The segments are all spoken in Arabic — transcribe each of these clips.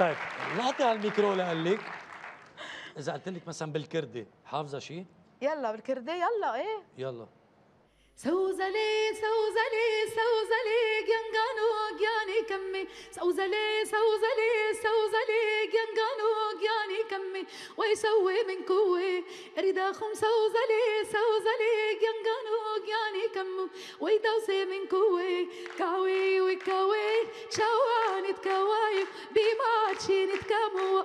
طيب لقطي على الميكرو لقلك إذا قلت لك مثلا بالكردي حافظة شيء؟ يلا بالكردي يلا إيه؟ يلا سوزلي سوزلي سوزلي جنغانو جاني كمي سوزلي سوزلي سوزلي جنغانو جاني كمي ويسوي من قوة رداخم سوزلي سوزلي جنغانو جاني كمو ويدوسي من قوة كاوي وكاوي شواني تكاوي بماتشي نتكامو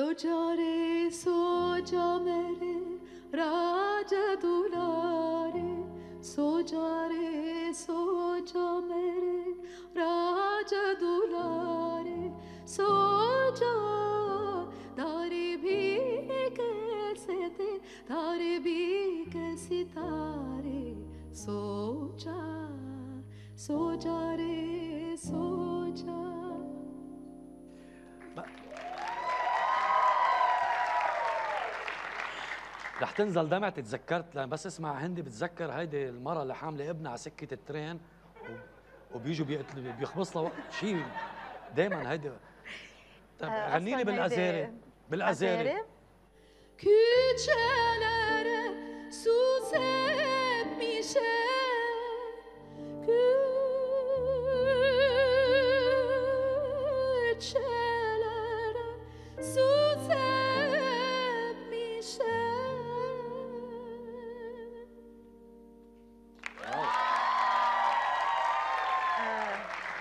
سوچاره سوچامره راج دولاره سوچاره سوچامره راج دولاره سوچا داری بھی کیسے تھے داری بھی کیسی تاری سوچا سوچاره سوچا رح تنزل دمعة. تذكرت لأن بس اسمع هندي بتذكر هيدي المرة اللي حاملة ابنها على سكة الترين وبيجوا بيخبص لها وقت شيء دايما هيدي. طيب غني لي بالأزيري بالأزيري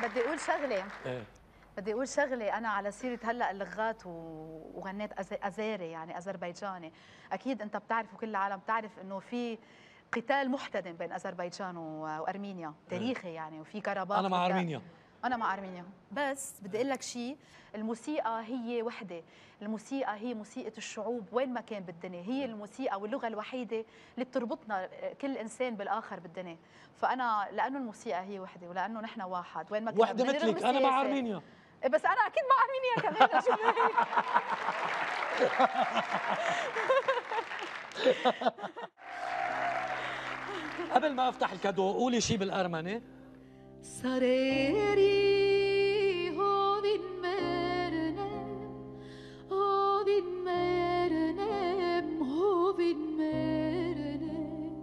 بدي اقول شغله بدي اقول شغله انا على سيره هلا اللغات وغنيت ازيري يعني اذربيجاني. اكيد انت بتعرف وكل العالم بتعرف انه في قتال محتدم بين اذربيجان وارمينيا تاريخي يعني وفي كرباخ. انا مع ارمينيا انا مع ارمينيا بس بدي اقول لك شيء. الموسيقى هي وحده. الموسيقى هي موسيقى الشعوب وين ما كان بالدنيا. هي الموسيقى واللغه الوحيده اللي بتربطنا كل انسان بالاخر بالدنيا. فانا لانه الموسيقى هي وحده ولانه نحن واحد وين ما كان وحده مثلك انا مع ارمينيا. بس انا اكيد مع ارمينيا كمان. قبل ما افتح الكادو قولي شيء بالارمني. سريري هوين مرنم هوين مرنم هوين مرنم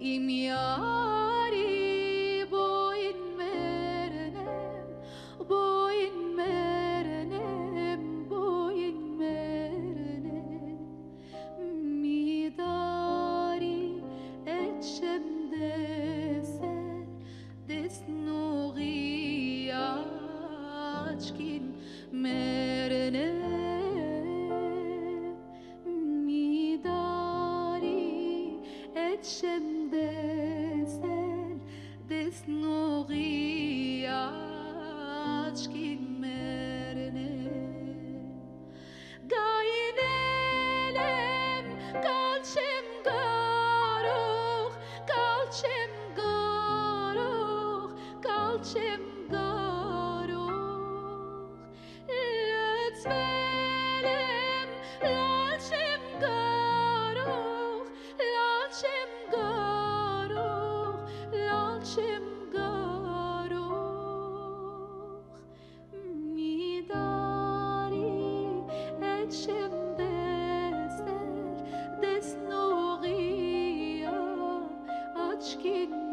إمياري بوين مرنم بوين مرنم بوين مرنم ميداري اتشم دسم دسنوغيا عشكين مرنة ميداري اتشم دسل دسنوغيا عشكين مرنة قاين الم قالشم قاروخ قالشم Kalçem garuk, lütfelim, lalçem garuk, lalçem garuk, midari etşem desler, desnoğiya açkin.